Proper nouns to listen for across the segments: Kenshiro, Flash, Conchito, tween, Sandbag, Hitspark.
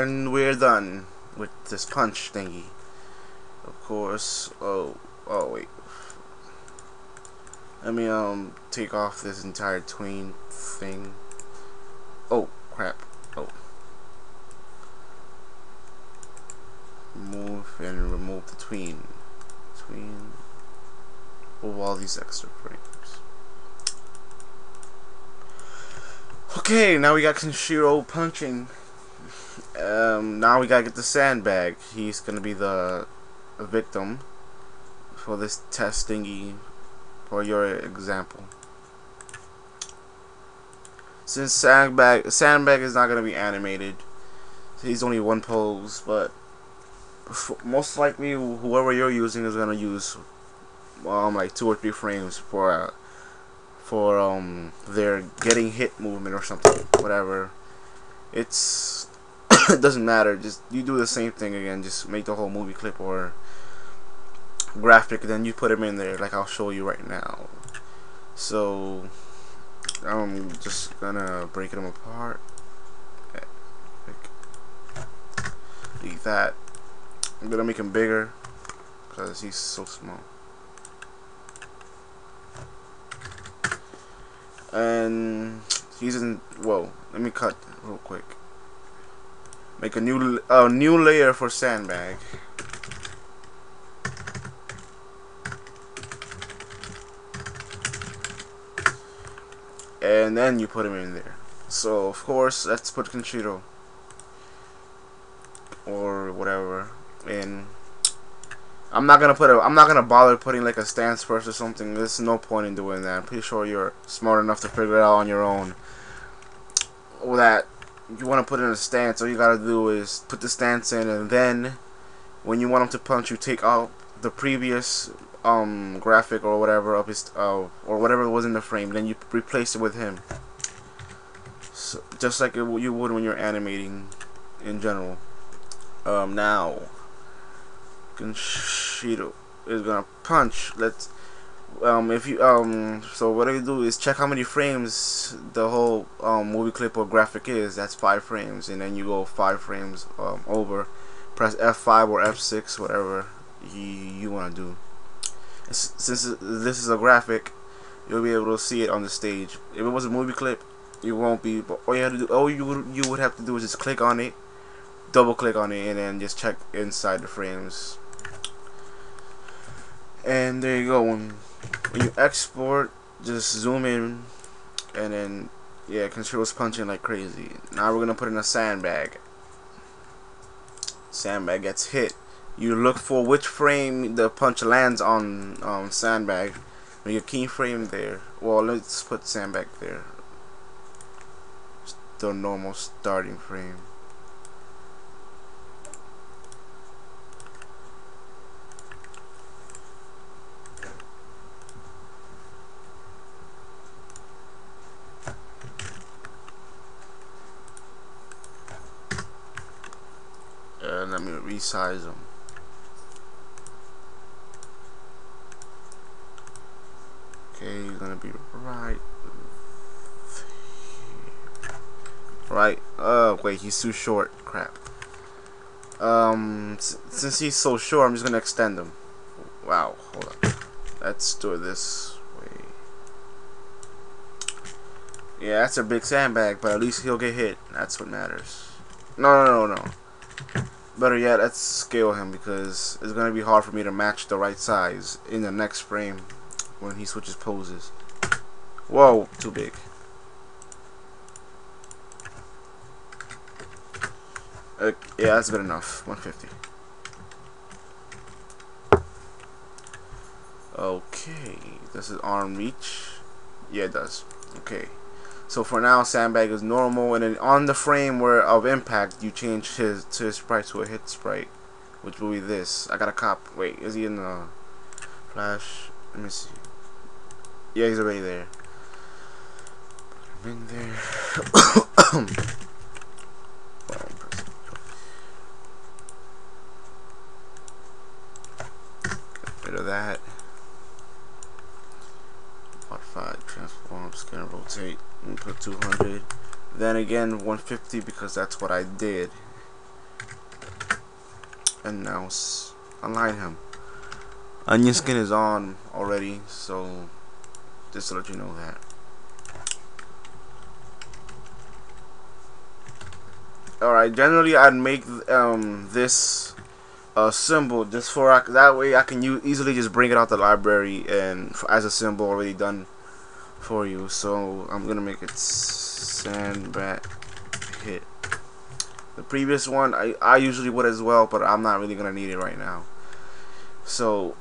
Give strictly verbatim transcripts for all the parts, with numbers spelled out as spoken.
And we're done with this punch thingy. Of course. Oh, oh wait. Let me um take off this entire tween thing. Oh crap. Oh. Move and remove the tween. Tween. Move all these extra frames. Okay, now we got Kenshiro punching. Um, now we gotta get the sandbag. He's gonna be the victim for this test thingy, for your example. Since sandbag sandbag is not gonna be animated, he's only one pose. But most likely, whoever you're using is gonna use um like two or three frames for uh, for um their getting hit movement or something, whatever. It's it doesn't matter, just you do the same thing again, just make the whole movie clip or graphic, then you put them in there like I'll show you right now. So I'm just gonna break them apart like that. I'm gonna make him bigger because he's so small, and he's in, whoa, let me cut real quick. Make a new a uh, new layer for sandbag. And then you put him in there. So of course, let's put Conchito or whatever in. I'm not gonna put a. I'm not gonna bother putting like a stance first or something. There's no point in doing that. I'm pretty sure you're smart enough to figure it out on your own. All that. You want to put in a stance, all you gotta do is put the stance in, and then when you want him to punch, you take out the previous um graphic or whatever of his uh, or whatever was in the frame, then you replace it with him. So, just like it, you would when you're animating in general. Um, now Conchito is gonna punch. Let's um if you um so what I do is check how many frames the whole um movie clip or graphic is. That's five frames, and then you go five frames um over, press F five or F six, whatever you you want to do. S since this is a graphic, you'll be able to see it on the stage. If it was a movie clip, you won't be, but all you have to do, all you would, you would have to do is just click on it, double click on it, and then just check inside the frames, and there you go. When you export, just zoom in, and then yeah, Conchiro's punching like crazy. Now we're gonna put in a sandbag. Sandbag gets hit. You look for which frame the punch lands on. Um, sandbag. Make a keyframe there. Well, let's put sandbag there. Just the normal starting frame. Let me resize them. Okay, you're gonna be right here. Right. Uh, wait, he's too short. Crap. Um, since he's so short, I'm just gonna extend him. Wow. Hold on. Let's do it this way. Yeah, that's a big sandbag, but at least he'll get hit. That's what matters. No, no, no, no. Better yet, let's scale him, because it's gonna be hard for me to match the right size in the next frame when he switches poses. Whoa, too big. Uh, yeah, that's good enough. one fifty. Okay, does his arm reach? Yeah, it does. Okay. So for now, sandbag is normal, and then on the frame where of impact, you change his to his sprite to a hit sprite, which will be this. I got a cop. Wait, is he in the Flash? Let me see. Yeah, he's already there. Put him in there. Get rid of that. Modify, transform, scan, rotate. Put two hundred, then again one fifty, because that's what I did. and now align him. Onion skin is on already, so just to let you know that. Alright, generally I'd make um, this uh, symbol just for I, that way I can use, easily just bring it out the library and as a symbol already done for you. So I'm gonna make it Sandbag hit. The previous one I, I usually would as well, but I'm not really gonna need it right now. So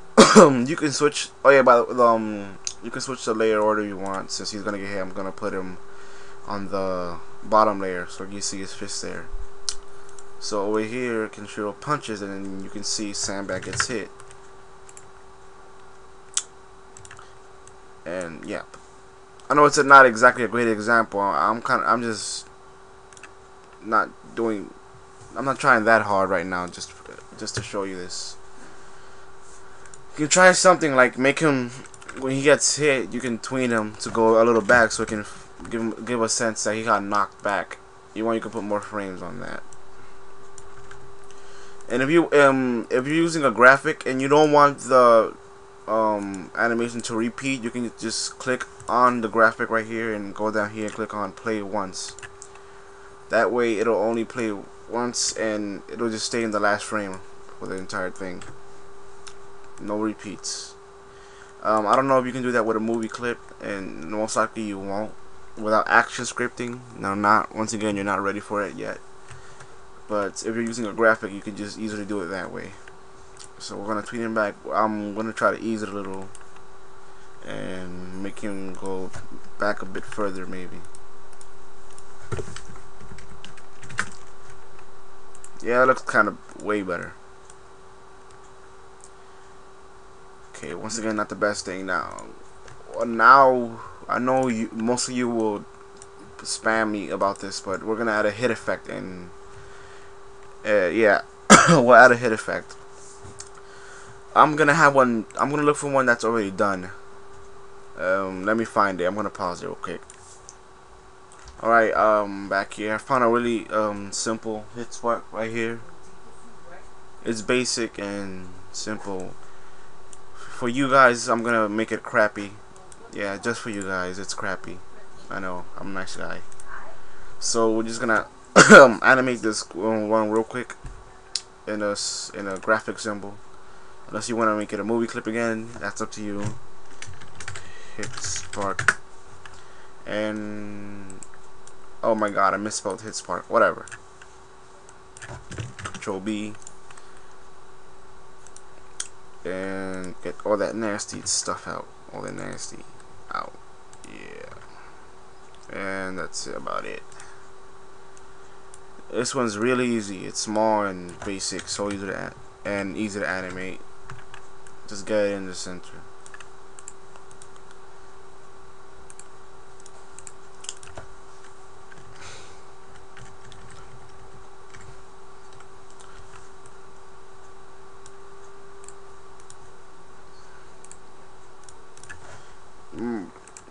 you can switch. Oh yeah, by the um, you can switch the layer order you want. Since he's gonna get hit, I'm gonna put him on the bottom layer, so you see his fist there. So over here, Kenshiro punches, and then you can see Sandbag gets hit. And yeah, I know it's a, not exactly a great example. I'm kind of, I'm just not doing, I'm not trying that hard right now. Just, just to show you this. You try something like make him when he gets hit. You can tween him to go a little back, so it can give him, give a sense that he got knocked back. You want you can put more frames on that. And if you um if you're using a graphic and you don't want the um animation to repeat, you can just click on the graphic right here and go down here and click on play once. That way it'll only play once and it'll just stay in the last frame for the entire thing. No repeats. Um, I don't know if you can do that with a movie clip, and most likely you won't without action scripting. No, not once again, you're not ready for it yet. But if you're using a graphic, you can just easily do it that way. So we're gonna tweet him back. I'm gonna try to ease it a little and make him go back a bit further, maybe. Yeah, it looks kind of way better. Okay, once again, not the best thing now. Now, I know you, most of you will spam me about this, but we're gonna add a hit effect, and uh, yeah, we'll add a hit effect. I'm gonna have one. I'm gonna look for one that's already done. Um, let me find it. I'm gonna pause it real quick. All right, um, back here. I found a really um simple Hitspark right here. It's basic and simple. For you guys, I'm gonna make it crappy. Yeah, just for you guys, it's crappy. I know, I'm a nice guy. So we're just gonna animate this one real quick in a in a graphic symbol. Unless you wanna make it a movie clip again, that's up to you. Hitspark. And oh my God, I misspelled Hitspark. Whatever. Control B. And get all that nasty stuff out, all that nasty out, yeah. And that's about it. This one's really easy. It's small and basic, so easy to and easy to animate. Just get it in the center.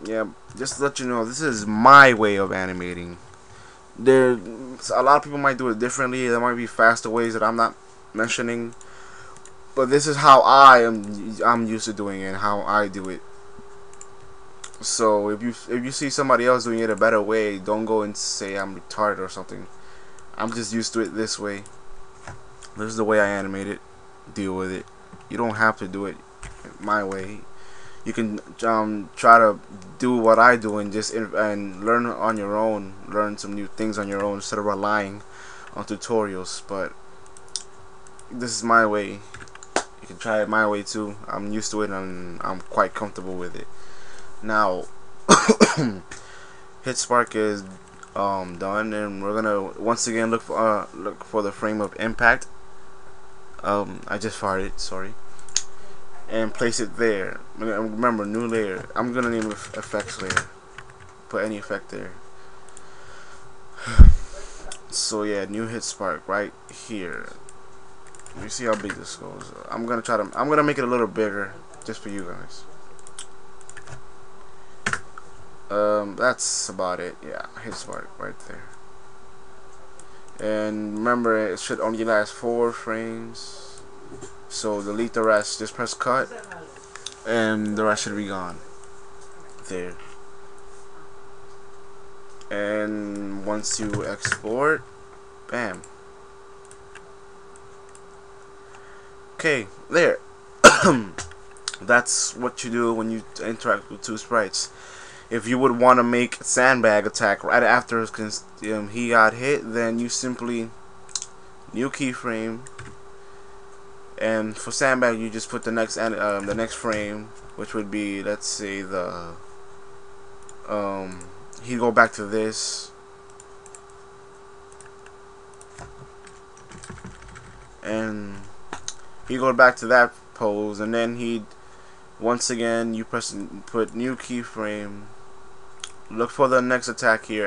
Yeah, just to let you know, this is my way of animating. There, a lot of people might do it differently. There might be faster ways that I'm not mentioning, but this is how I am. I'm used to doing it, and how I do it. So if you if you see somebody else doing it a better way, don't go and say I'm retarded or something. I'm just used to it this way. This is the way I animate it. Deal with it. You don't have to do it my way. You can um, try to do what I do and just and learn on your own, learn some new things on your own instead of relying on tutorials. But this is my way. You can try it my way too. I'm used to it and I'm quite comfortable with it. Now, Hitspark is um, done, and we're gonna once again look for uh, look for the frame of impact. Um, I just farted. Sorry. And place it there. Remember, new layer. I'm gonna name it effects layer. Put any effect there. So yeah, new Hitspark right here. Let me see how big this goes. I'm gonna try to. I'm gonna make it a little bigger, just for you guys. Um, that's about it. Yeah, Hitspark right there. And remember, it should only last four frames. So delete the rest. Just press cut, and the rest should be gone. There. And once you export, bam. Okay, there. That's what you do when you interact with two sprites. If you would want to make Sandbag attack right after um, he got hit, then you simply new keyframe, and for Sandbag you just put the next um, the next frame, which would be, let's say, the um he go back to this, and he go back to that pose, and then he once again you press put new keyframe. Look for the next attack here.